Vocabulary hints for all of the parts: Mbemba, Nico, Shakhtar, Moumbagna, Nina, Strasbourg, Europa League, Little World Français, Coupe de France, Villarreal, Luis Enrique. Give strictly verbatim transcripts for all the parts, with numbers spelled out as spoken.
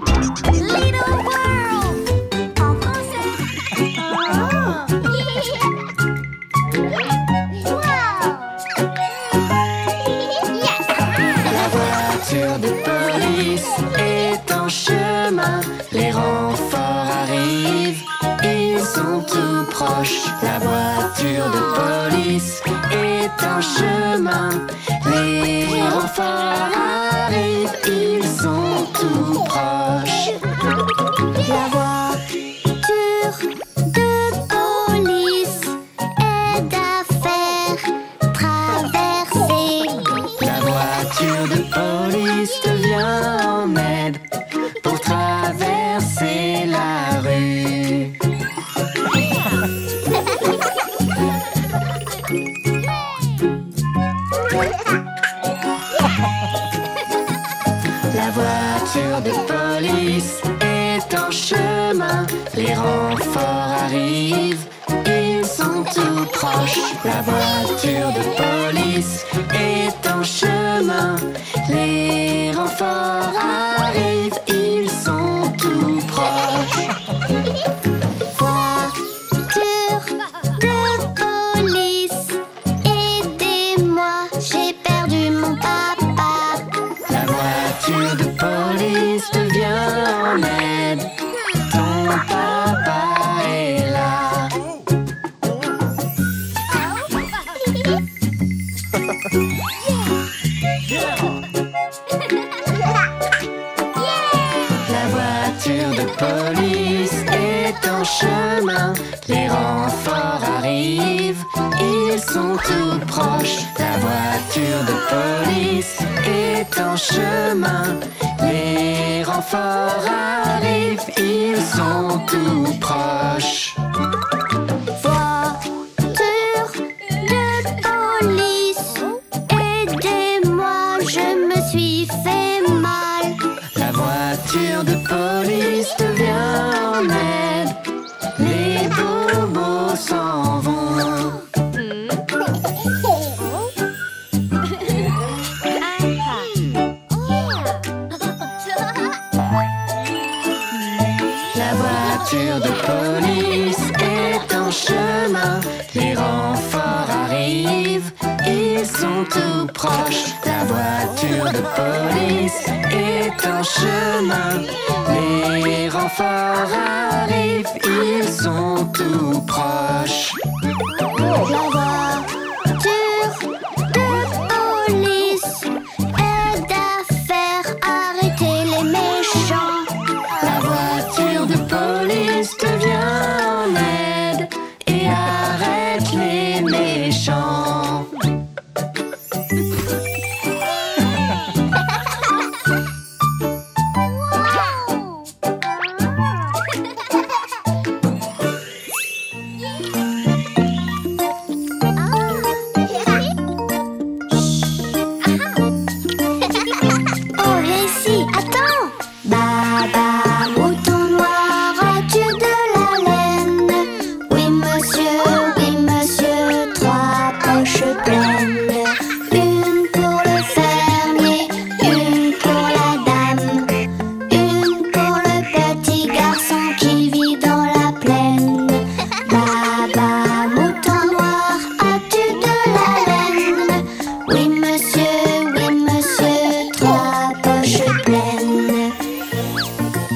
Little World en français. Oh. Wow. Yes. La voiture de police est en chemin. Les renforts arrivent, ils sont tout proches. La voiture de police est en chemin. Les renforts arrivent, ils sont tout proches. La voiture de police aide à faire traverser. La voiture de police te vient en aide pour traverser la rue. La voiture de police est en chemin. Les renforts arrivent, ils sont tout proches. La voiture de police est en chemin. Les renforts arrivent, ils sont tout proches. Voiture de police, aidez-moi, j'ai perdu mon papa. La voiture de police te vient en aide. Ton papa est là. La voiture de police est en chemin. Les renforts arrivent, ils sont tout proches. La voiture de police est en chemin. Les renforts arrivent, ils sont tout proches. Voiture de police, aidez-moi, je me suis fait mal. La voiture de police te vient en aide. Les bobos s'en vont. La voiture de police est en chemin. Les renforts arrivent, ils sont tout proches. La voiture de police est en chemin. Les renforts arrivent, ils sont tout proches. La voiture de police aide à faire arrêter les méchants. La voiture de police te vient en aide et arrête les méchants. Oh, ici, attends. Baba, mouton noir, as-tu de la laine? Oui, monsieur, oui, monsieur, trois poches pleines. Une pour le fermier, une pour la dame, une pour le petit garçon qui vit dans la plaine. Baba, mouton noir, as-tu de la laine? Oui, monsieur, oui, monsieur, trois poches pleines. Thank you.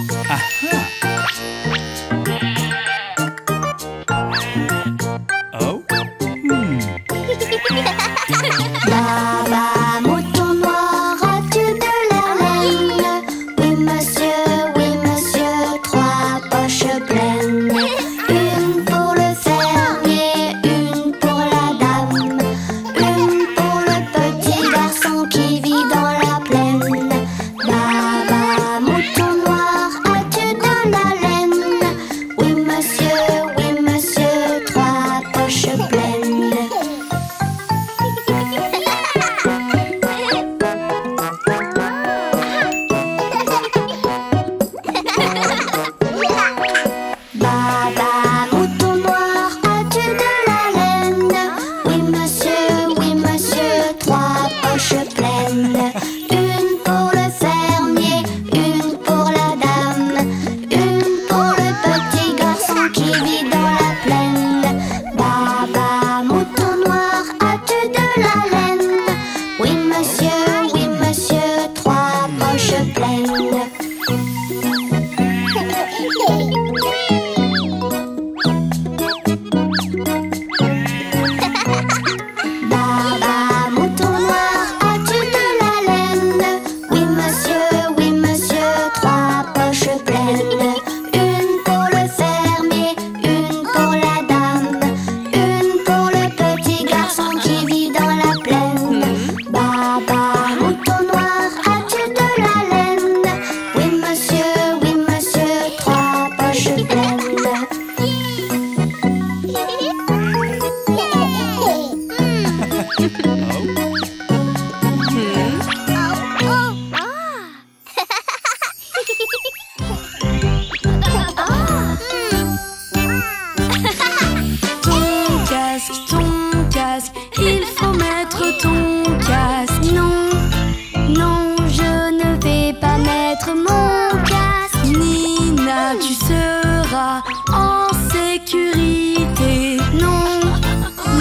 au casque. Nina, tu seras en sécurité. Non,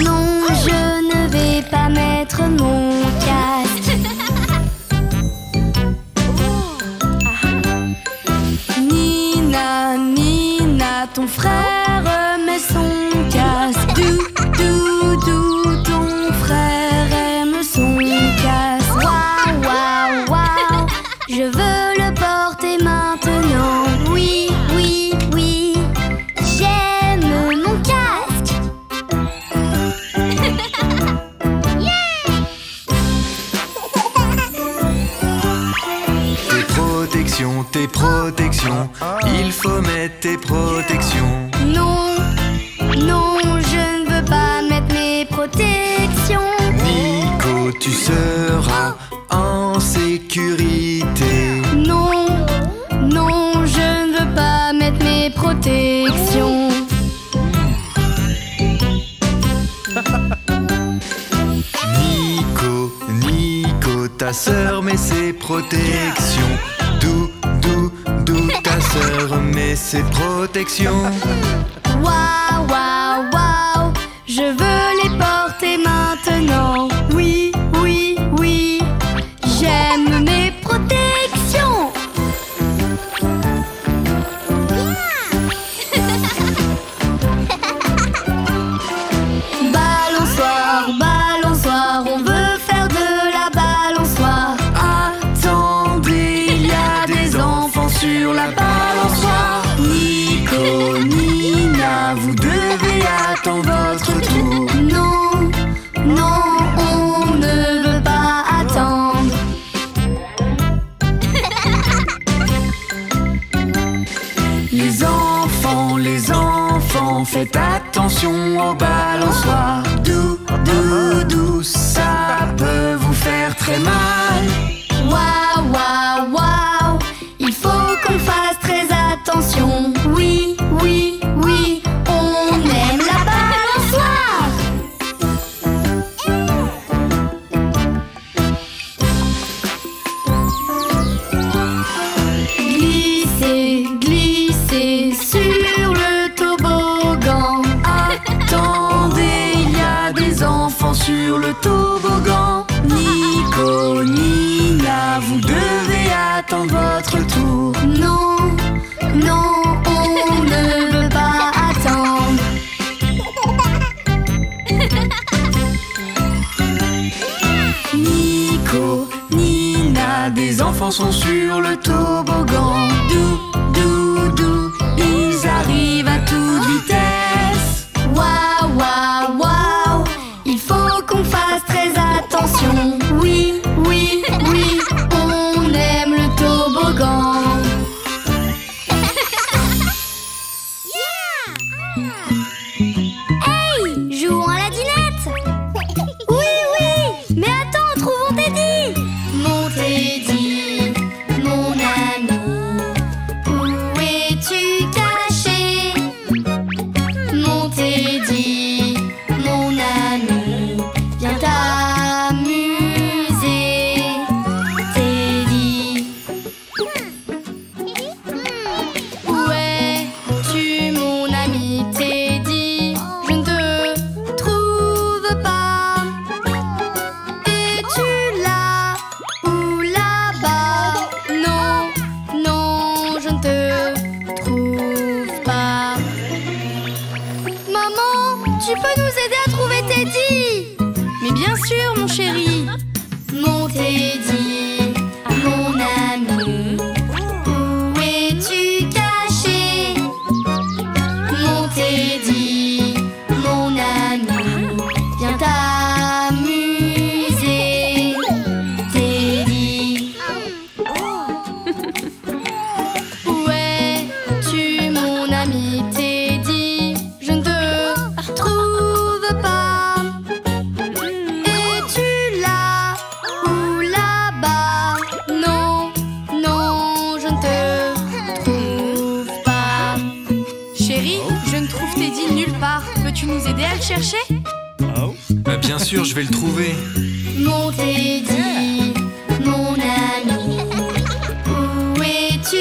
non, je ne vais pas mettre mon casque. Nina, Nina, ton frère met son casque. Dou, dou, dou, ton frère aime son casque. Waouh, waouh, waouh, je veux le porter maintenant. Oui, oui, oui, j'aime mon casque. Tes protections, tes protections, il faut mettre tes protections. Non, non, je ne veux pas mettre mes protections. Nico, tu seras en sécurité. Non, non, je ne veux pas mettre mes protections. Nico, Nico, ta sœur met ses protections. Dou, dou, dou, ta sœur met ses protections. Waouh, waouh, waouh, je veux les porter maintenant. Oui, oui, oui, j'aime mes protections. Balançoire, balançoire, on veut faire de la balançoire. Attendez, il y a des enfants sur la balançoire. Nico, Nina, vous devez attendre votre tour. Non, non, on ne veut pas attendre. Les enfants, les enfants, faites attention aux balançoires. Dou, dou, dou, ça peut vous faire très mal. Waouh, waouh, waouh, il faut qu'on fasse très attention. Oui, oui, oui, on aime la balançoire. Glissez, glissez sur le toboggan. Attendez, il y a des enfants sur le toboggan. Nico, Nina, vous devez attendre votre tour. Non, non, on ne veut pas attendre. Nico, Nina, des enfants sont sur le toboggan. Dou, dou, dou, ils arrivent à toute vitesse. Waouh, waouh, waouh, il faut qu'on fasse très attention. Oui, oui, oui, on aime le toboggan. Hey, jouons à la dinette. Oui, oui, mais attends, trouvons Teddy. Mon Teddy, mon ami, où es-tu caché? Mon Teddy, mon ami, viens t'amuser. Teddy, où es-tu mon ami Teddy? Je ne te trouve pas. Es-tu là ou là-bas? Non, non, je ne te trouve pas. Maman, tu peux nous aider à trouver Teddy? Mais bien sûr, mon chéri. Mon Teddy, mon ami, où es-tu caché? Mon Teddy, mon ami, viens t'amuser. Teddy, où es-tu mon ami Teddy? Je ne te trouve pas. Es-tu là ou là-bas? Non, non, je ne te trouve pas. Chérie, je ne trouve Teddy nulle part. Peux-tu nous aider à le chercher? Bah, bien sûr, je vais le trouver. Mon Teddy, mon ami, où es-tu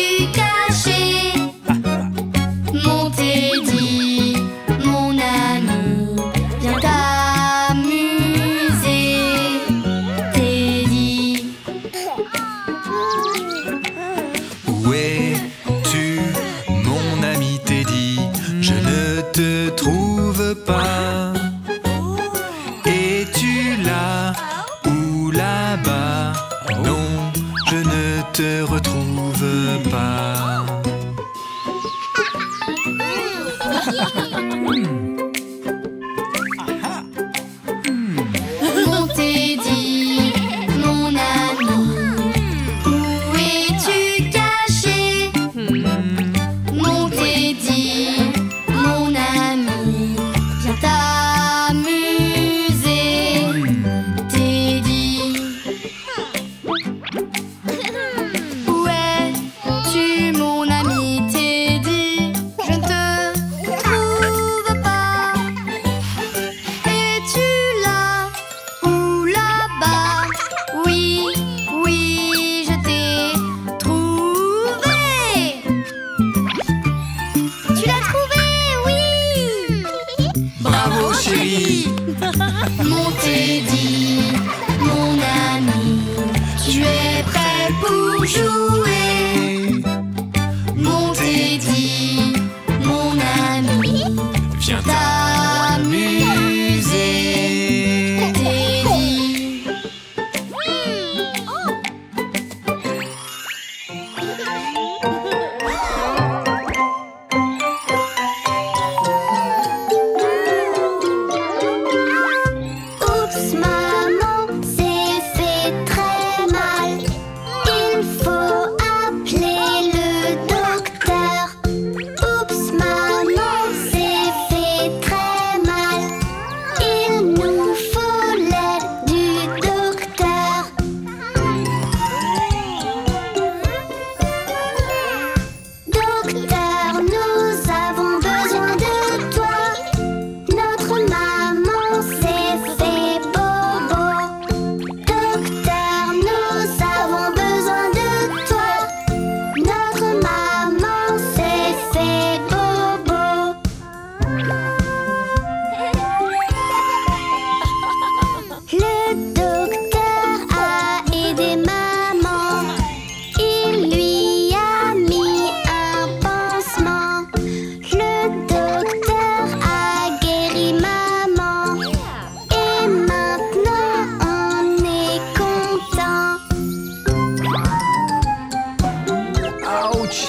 coach.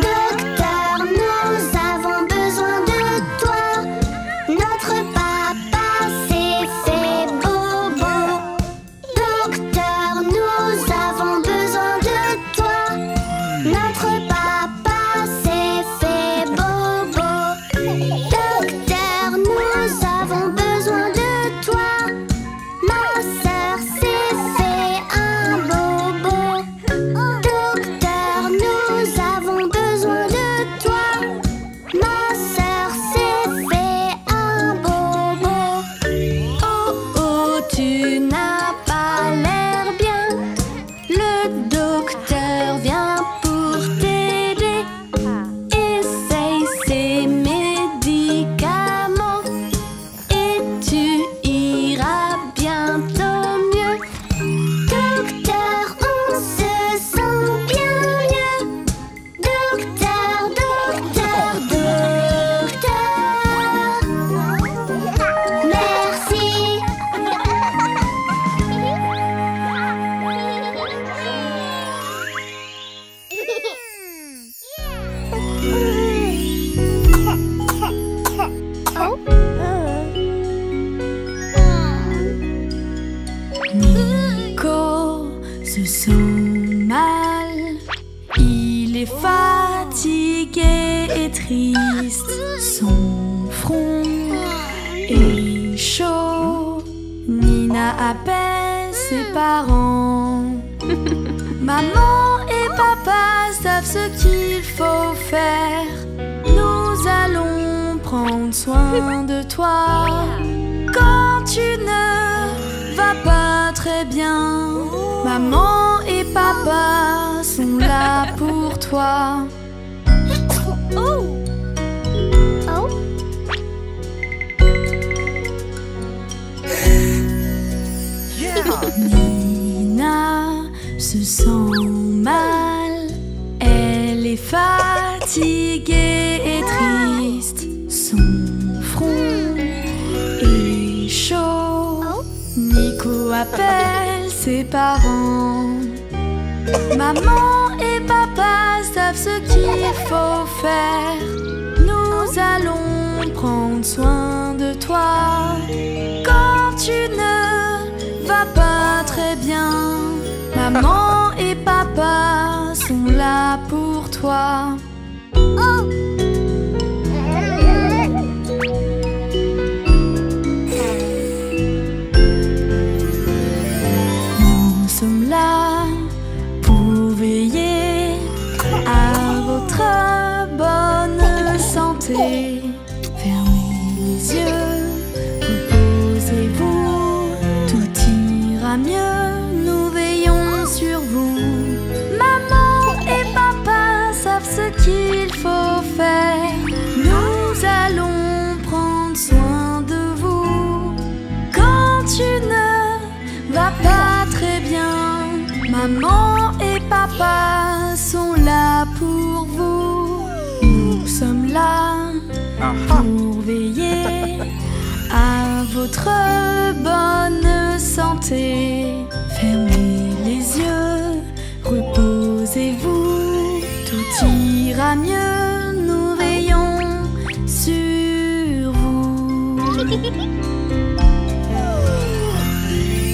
Docteur, nous avons besoin de toi. Notre papa s'est fait bobo. Docteur, nous avons besoin de toi. Notre papa s'est fait bobo. Docteur, nous avons besoin de toi. Ma sœur s'est fait un bobo. Docteur, nous avons besoin de toi. Ma sœur s'est fait un bobo. Oh oh, tu n'as pas l'air bien. Le docteur vient pour t'aider. Essaye ces médicaments et tu iras bientôt mieux. Docteur, on se sent bien mieux. Docteur, docteur, docteur. Merci. Nico se sent mal, il est fatigué et triste. Son front est chaud. Nina appelle ses parents. Maman et papa savent ce qu'il faut faire. Nous allons prendre soin de toi. Quand tu ne vas pas très bien, maman et papa sont là pour toi. Nina se sent mal, elle est fatiguée et triste. Son front est chaud. Nico appelle ses parents. Maman et papa savent ce qu'il faut faire. Nous allons prendre soin de toi. Quand tu ne vas pas très bien, maman et papa sont là pour toi. Nous sommes là pour veiller à votre bonne santé. Fermez les yeux, reposez-vous, tout ira mieux. Nous veillons sur vous. Maman et papa savent ce qu'il faut faire. Nous allons prendre soin de vous. Quand tu ne vas pas très bien, maman et papa sont là pour vous. Nous sommes là pour veiller à votre bonne santé. Fermez les yeux, reposez-vous, tout ira mieux. Nous veillons sur vous.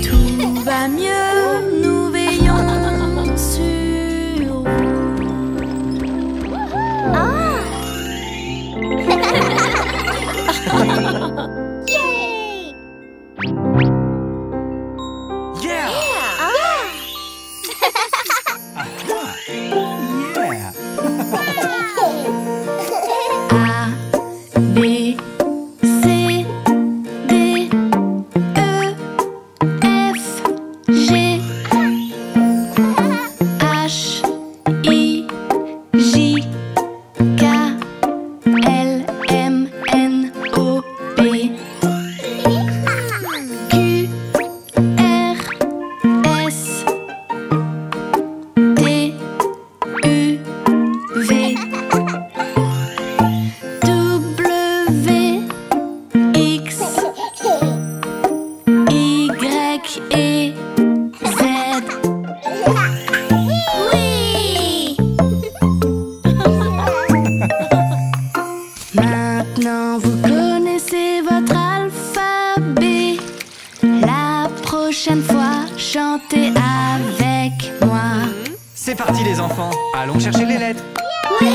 Tout va mieux, nous veillons sur vous. A, B, C, D, E, F, G. parti les enfants. Allons chercher les lettres. Oui.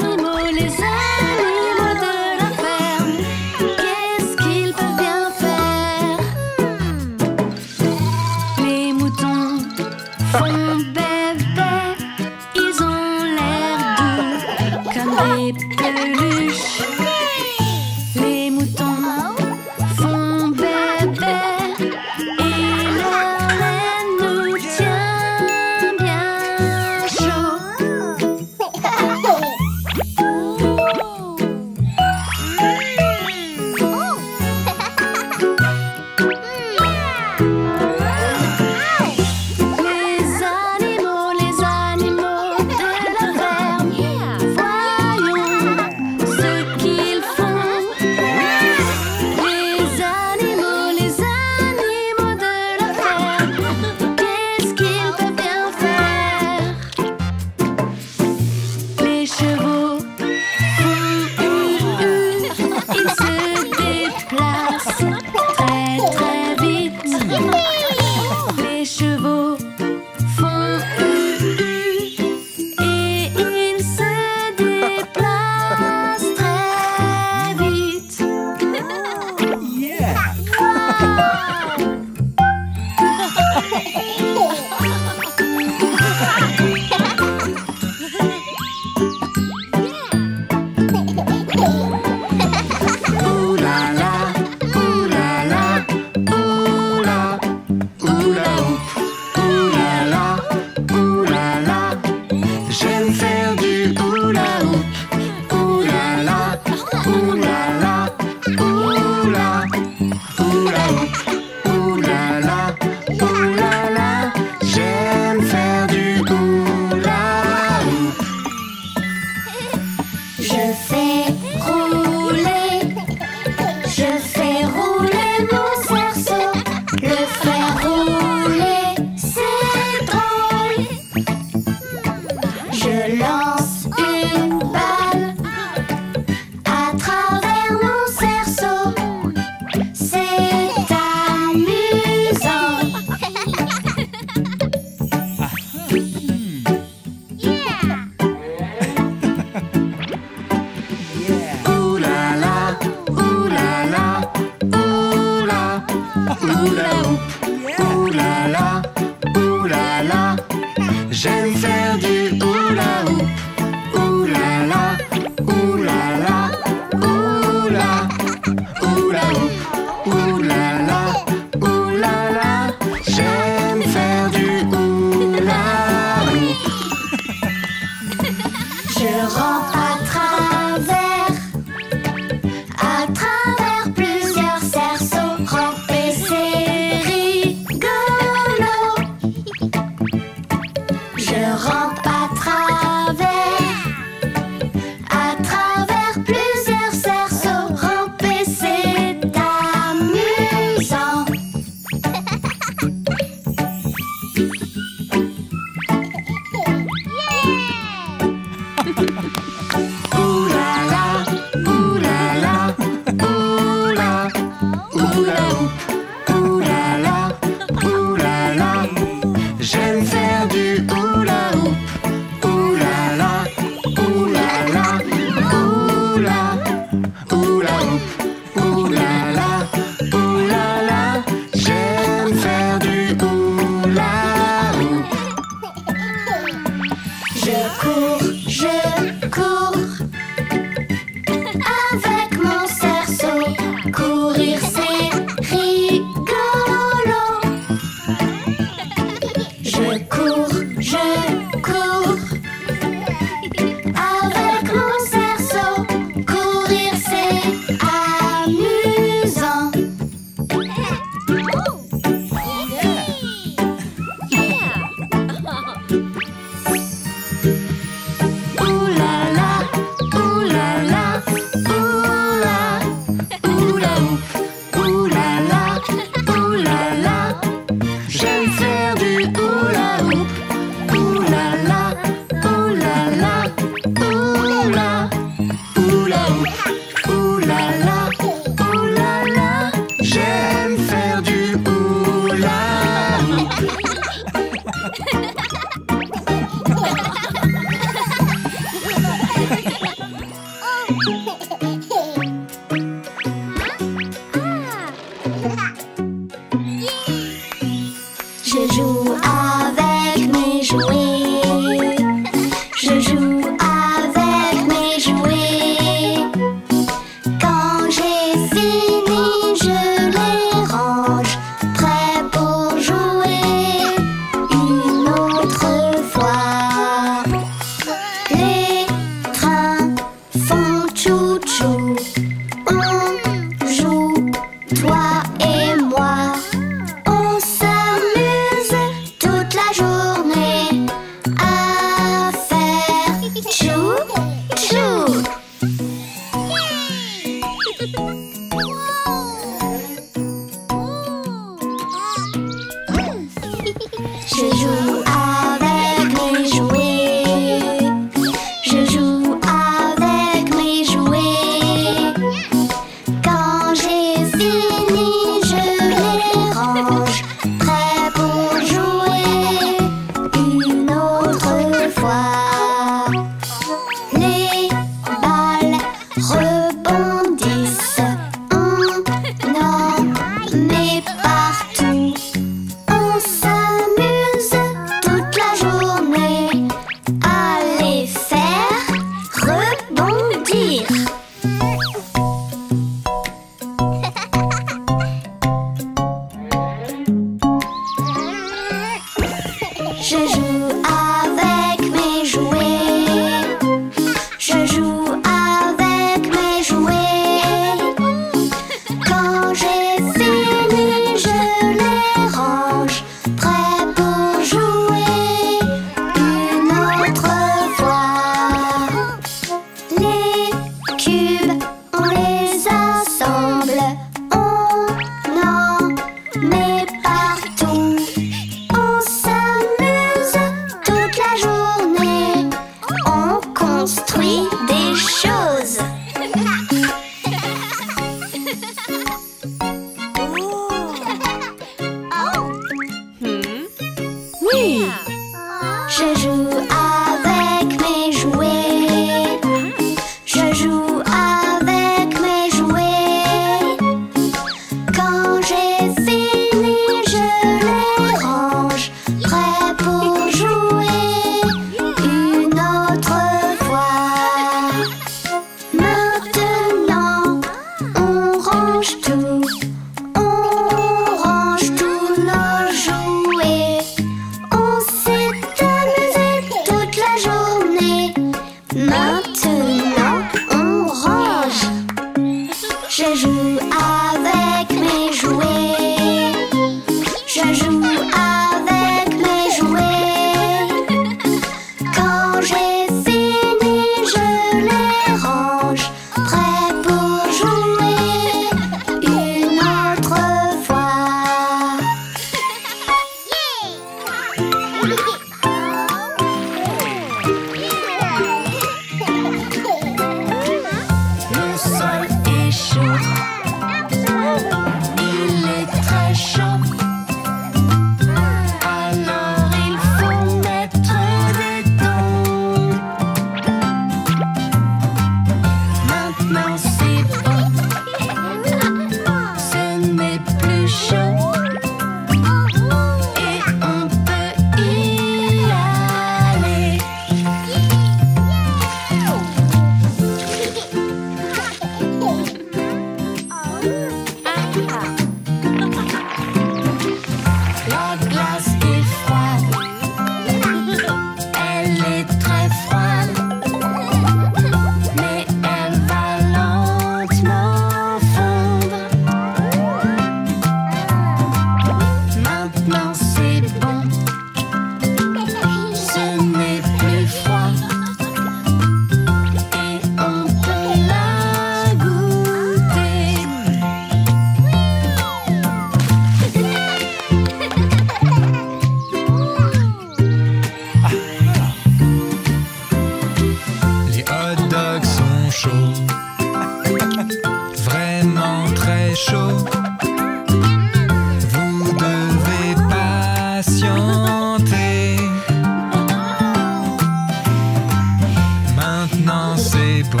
Maintenant c'est bon.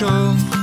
show.